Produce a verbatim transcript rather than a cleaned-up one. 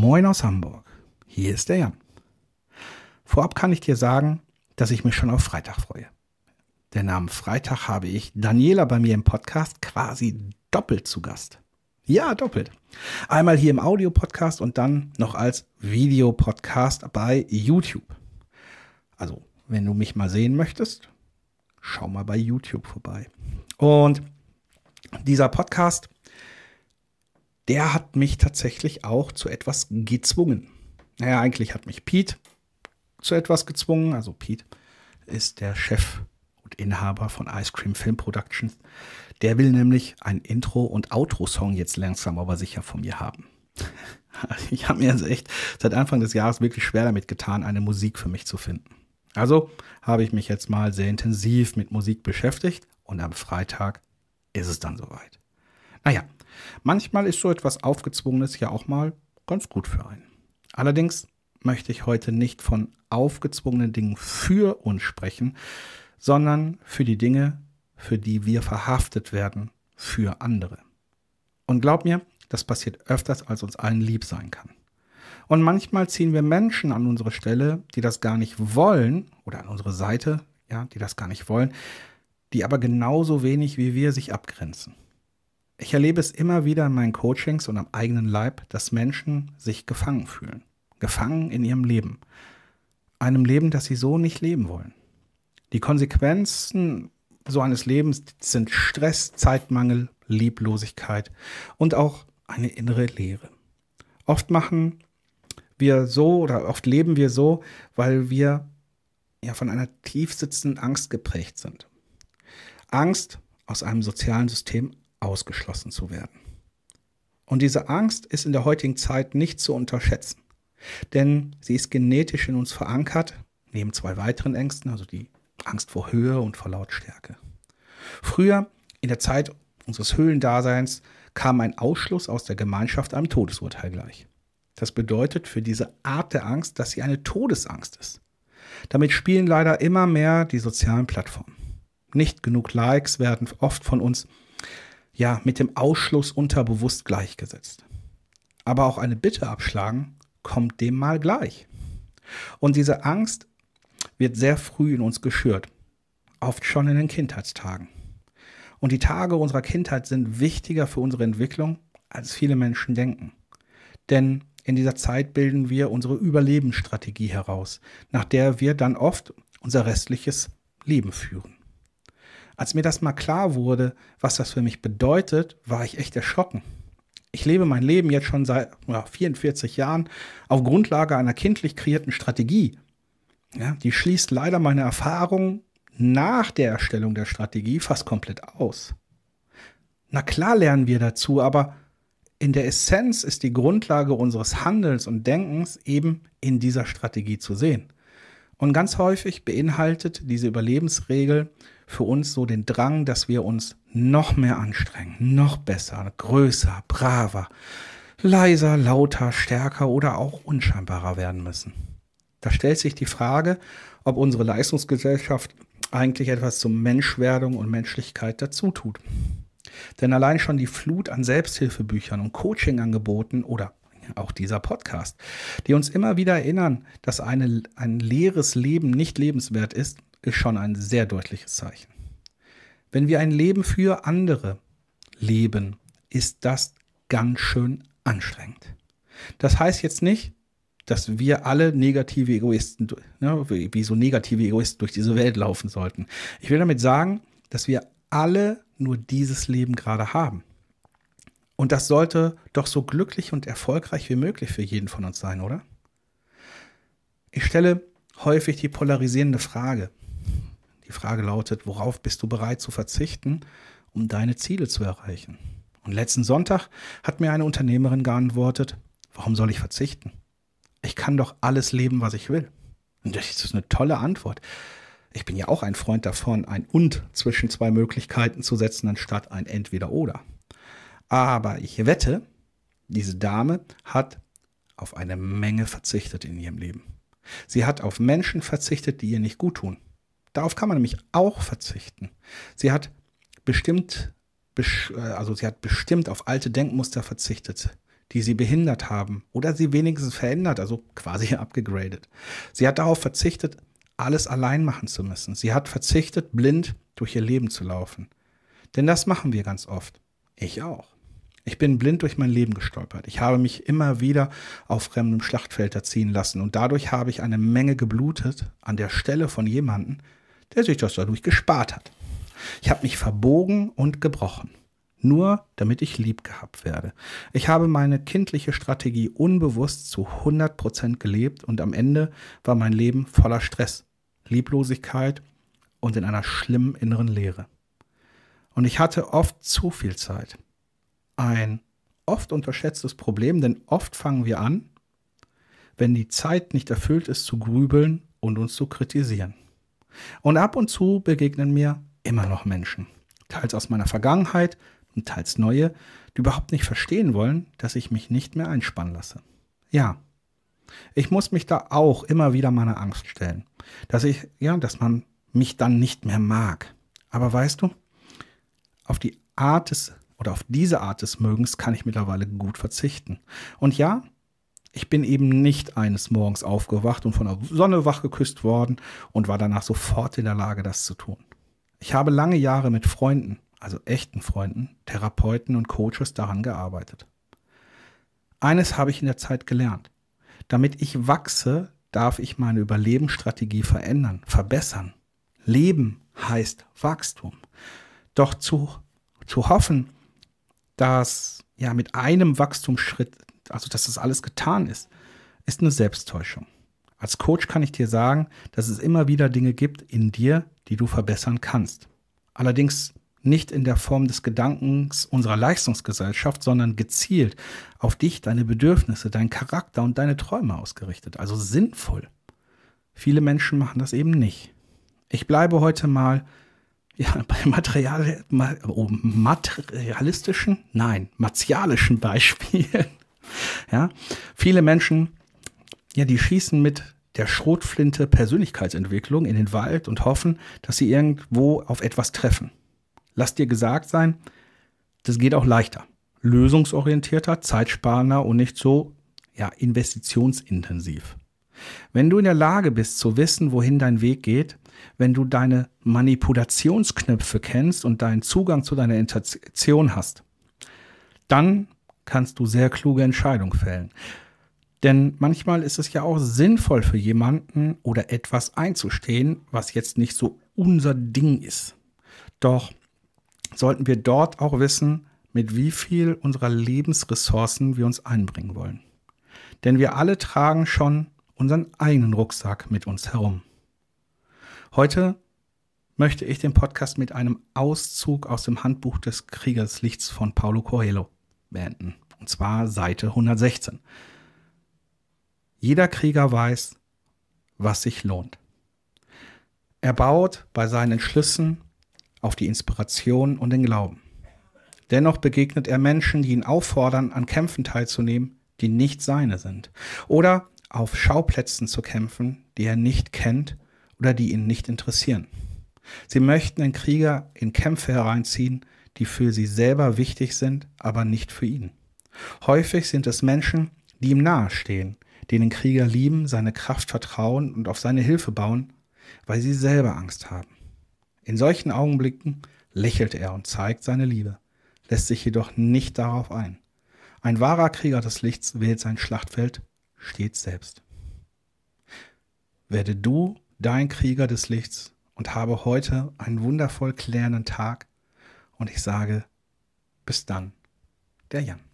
Moin aus Hamburg, hier ist der Jan. Vorab kann ich dir sagen, dass ich mich schon auf Freitag freue. Der Name Freitag habe ich Daniela bei mir im Podcast quasi doppelt zu Gast. Ja, doppelt. Einmal hier im Audio-Podcast und dann noch als Videopodcast bei YouTube. Also, wenn du mich mal sehen möchtest, schau mal bei YouTube vorbei. Und dieser Podcast, der hat mich tatsächlich auch zu etwas gezwungen. Naja, eigentlich hat mich Pete zu etwas gezwungen. Also Pete ist der Chef und Inhaber von Ice Cream Film Productions. Der will nämlich ein Intro- und Outro-Song jetzt langsam aber sicher von mir haben. Ich habe mir also echt seit Anfang des Jahres wirklich schwer damit getan, eine Musik für mich zu finden. Also habe ich mich jetzt mal sehr intensiv mit Musik beschäftigt und am Freitag ist es dann soweit. Naja, manchmal ist so etwas Aufgezwungenes ja auch mal ganz gut für einen. Allerdings möchte ich heute nicht von aufgezwungenen Dingen für uns sprechen, sondern für die Dinge, für die wir verhaftet werden, für andere. Und glaub mir, das passiert öfters, als uns allen lieb sein kann. Und manchmal ziehen wir Menschen an unsere Stelle, die das gar nicht wollen, oder an unsere Seite, ja, die das gar nicht wollen, die aber genauso wenig wie wir sich abgrenzen. Ich erlebe es immer wieder in meinen Coachings und am eigenen Leib, dass Menschen sich gefangen fühlen. Gefangen in ihrem Leben. Einem Leben, das sie so nicht leben wollen. Die Konsequenzen so eines Lebens sind Stress, Zeitmangel, Lieblosigkeit und auch eine innere Leere. Oft machen wir so oder oft leben wir so, weil wir ja von einer tief sitzenden Angst geprägt sind. Angst, aus einem sozialen System ausgeschlossen zu werden. Und diese Angst ist in der heutigen Zeit nicht zu unterschätzen. Denn sie ist genetisch in uns verankert, neben zwei weiteren Ängsten, also die Angst vor Höhe und vor Lautstärke. Früher, in der Zeit unseres Höhlendaseins, kam ein Ausschluss aus der Gemeinschaft einem Todesurteil gleich. Das bedeutet für diese Art der Angst, dass sie eine Todesangst ist. Damit spielen leider immer mehr die sozialen Plattformen. Nicht genug Likes werden oft von uns ja mit dem Ausschluss unterbewusst gleichgesetzt. Aber auch eine Bitte abschlagen kommt dem mal gleich. Und diese Angst wird sehr früh in uns geschürt, oft schon in den Kindheitstagen. Und die Tage unserer Kindheit sind wichtiger für unsere Entwicklung, als viele Menschen denken. Denn in dieser Zeit bilden wir unsere Überlebensstrategie heraus, nach der wir dann oft unser restliches Leben führen. Als mir das mal klar wurde, was das für mich bedeutet, war ich echt erschrocken. Ich lebe mein Leben jetzt schon seit ja, vierundvierzig Jahren auf Grundlage einer kindlich kreierten Strategie. Ja, die schließt leider meine Erfahrung nach der Erstellung der Strategie fast komplett aus. Na klar lernen wir dazu, aber in der Essenz ist die Grundlage unseres Handelns und Denkens eben in dieser Strategie zu sehen. Und ganz häufig beinhaltet diese Überlebensregel für uns so den Drang, dass wir uns noch mehr anstrengen, noch besser, größer, braver, leiser, lauter, stärker oder auch unscheinbarer werden müssen. Da stellt sich die Frage, ob unsere Leistungsgesellschaft eigentlich etwas zur Menschwerdung und Menschlichkeit dazu tut. Denn allein schon die Flut an Selbsthilfebüchern und Coachingangeboten oder auch dieser Podcast, die uns immer wieder erinnern, dass eine, ein leeres Leben nicht lebenswert ist, ist schon ein sehr deutliches Zeichen. Wenn wir ein Leben für andere leben, ist das ganz schön anstrengend. Das heißt jetzt nicht, dass wir alle negative Egoisten, ne, wie so negative Egoisten durch diese Welt laufen sollten. Ich will damit sagen, dass wir alle nur dieses Leben gerade haben. Und das sollte doch so glücklich und erfolgreich wie möglich für jeden von uns sein, oder? Ich stelle häufig die polarisierende Frage. Die Frage lautet, worauf bist du bereit zu verzichten, um deine Ziele zu erreichen? Und letzten Sonntag hat mir eine Unternehmerin geantwortet, warum soll ich verzichten? Ich kann doch alles leben, was ich will. Und das ist eine tolle Antwort. Ich bin ja auch ein Freund davon, ein Und zwischen zwei Möglichkeiten zu setzen, anstatt ein Entweder-Oder. Aber ich wette, diese Dame hat auf eine Menge verzichtet in ihrem Leben. Sie hat auf Menschen verzichtet, die ihr nicht gut tun. Darauf kann man nämlich auch verzichten. Sie hat bestimmt, also sie hat bestimmt auf alte Denkmuster verzichtet, die sie behindert haben oder sie wenigstens verändert, also quasi abgegradet. Sie hat darauf verzichtet, alles allein machen zu müssen. Sie hat verzichtet, blind durch ihr Leben zu laufen. Denn das machen wir ganz oft. Ich auch. Ich bin blind durch mein Leben gestolpert. Ich habe mich immer wieder auf fremdem Schlachtfeld erziehen lassen und dadurch habe ich eine Menge geblutet an der Stelle von jemandem, der sich das dadurch gespart hat. Ich habe mich verbogen und gebrochen, nur damit ich lieb gehabt werde. Ich habe meine kindliche Strategie unbewusst zu hundert Prozent gelebt und am Ende war mein Leben voller Stress, Lieblosigkeit und in einer schlimmen inneren Leere. Und ich hatte oft zu viel Zeit. Ein oft unterschätztes Problem, denn oft fangen wir an, wenn die Zeit nicht erfüllt ist, zu grübeln und uns zu kritisieren. Und ab und zu begegnen mir immer noch Menschen, teils aus meiner Vergangenheit und teils neue, die überhaupt nicht verstehen wollen, dass ich mich nicht mehr einspannen lasse. Ja, ich muss mich da auch immer wieder meiner Angst stellen, dass ich, ja, dass man mich dann nicht mehr mag. Aber weißt du, Auf die Art des, oder auf diese Art des Mögens kann ich mittlerweile gut verzichten. Und ja, ich bin eben nicht eines Morgens aufgewacht und von der Sonne wach geküsst worden und war danach sofort in der Lage, das zu tun. Ich habe lange Jahre mit Freunden, also echten Freunden, Therapeuten und Coaches daran gearbeitet. Eines habe ich in der Zeit gelernt. Damit ich wachse, darf ich meine Überlebensstrategie verändern, verbessern. Leben heißt Wachstum. Doch zu, zu hoffen, dass ja mit einem Wachstumsschritt, also dass das alles getan ist, ist eine Selbsttäuschung. Als Coach kann ich dir sagen, dass es immer wieder Dinge gibt in dir, die du verbessern kannst. Allerdings nicht in der Form des Gedankens unserer Leistungsgesellschaft, sondern gezielt auf dich, deine Bedürfnisse, deinen Charakter und deine Träume ausgerichtet. Also sinnvoll. Viele Menschen machen das eben nicht. Ich bleibe heute mal Ja, bei Material, oh, materialistischen, nein, martialischen Beispielen. Ja, viele Menschen, ja, die schießen mit der Schrotflinte Persönlichkeitsentwicklung in den Wald und hoffen, dass sie irgendwo auf etwas treffen. Lass dir gesagt sein, das geht auch leichter, lösungsorientierter, zeitsparender und nicht so, ja, investitionsintensiv. Wenn du in der Lage bist, zu wissen, wohin dein Weg geht, wenn du deine Manipulationsknöpfe kennst und deinen Zugang zu deiner Intuition hast, dann kannst du sehr kluge Entscheidungen fällen. Denn manchmal ist es ja auch sinnvoll für jemanden oder etwas einzustehen, was jetzt nicht so unser Ding ist. Doch sollten wir dort auch wissen, mit wie viel unserer Lebensressourcen wir uns einbringen wollen. Denn wir alle tragen schon unseren eigenen Rucksack mit uns herum. Heute möchte ich den Podcast mit einem Auszug aus dem Handbuch des Kriegers des Lichts von Paulo Coelho beenden. Und zwar Seite hundertsechzehn. Jeder Krieger weiß, was sich lohnt. Er baut bei seinen Entschlüssen auf die Inspiration und den Glauben. Dennoch begegnet er Menschen, die ihn auffordern, an Kämpfen teilzunehmen, die nicht seine sind. Oder auf Schauplätzen zu kämpfen, die er nicht kennt oder die ihn nicht interessieren. Sie möchten den Krieger in Kämpfe hereinziehen, die für sie selber wichtig sind, aber nicht für ihn. Häufig sind es Menschen, die ihm nahestehen, die den Krieger lieben, seine Kraft vertrauen und auf seine Hilfe bauen, weil sie selber Angst haben. In solchen Augenblicken lächelt er und zeigt seine Liebe, lässt sich jedoch nicht darauf ein. Ein wahrer Krieger des Lichts wählt sein Schlachtfeld stets selbst. Werde du dein Krieger des Lichts und habe heute einen wundervoll klärenden Tag und ich sage, bis dann, der Jan.